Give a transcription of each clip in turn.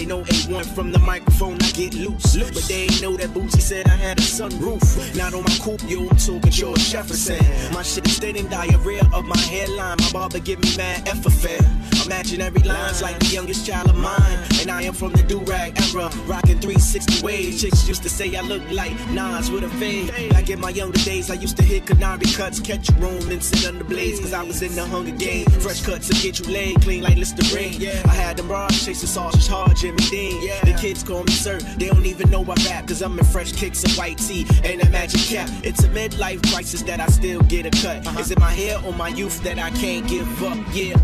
They know A1 from the microphone, I get loose. But they ain't know that Bootsy said I had a sunroof. Not on my coupe, yo, I'm talking George Jefferson. My shit is thin and diarrhea of my hairline. My barber give me mad effort fair. Imaginary lines like the youngest child of mine. And I am from the do-rag era, rocking 360 waves. Chicks used to say I look like Nas with a fade. Back in my younger days, I used to hit canary cuts, catch a room and sit under blades, cause I was in the Hunger Game. Fresh cuts to get you laid, clean like Listerine. I had them bras chasing sausage hard, Jimmy Dean. The kids call me sir, they don't even know I rap, cause I'm in fresh kicks and white tee and a magic cap. It's a midlife crisis that I still get a cut. Is it my hair or my youth that I can't give up? Yeah.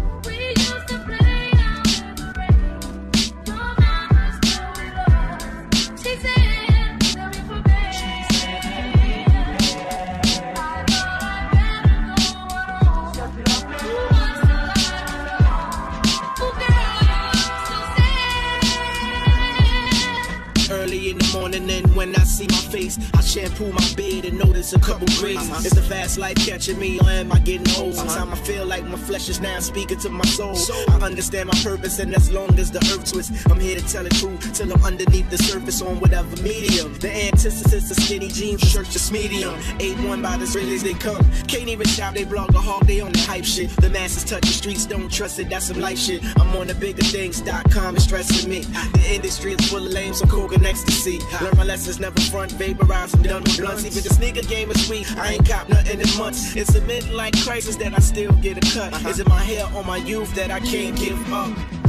Early in the morning, and when I see my face, I shampoo my beard and notice a couple grays. It's the fast life catching me, or am I getting old? Sometimes I feel like my flesh is now speaking to my soul. I understand my purpose, and as long as the earth twists, I'm here to tell the truth till I'm underneath the surface on whatever medium. The antithesis of skinny jeans, church is medium. A1 by the real as they come. Can't even shop, they blog a hog, they on the hype shit. The masses touch the streets, don't trust it, that's some life shit. I'm on the biggerthings.com, it's stressing me. The industry is full of lames, so Koga ecstasy. Learn my lessons, never front, vaporize, I'm done with blunts. Even the sneaker game is sweet, I ain't cop nothing in months. It's a midlife crisis that I still get a cut. Is it my hair or my youth that I can't give up?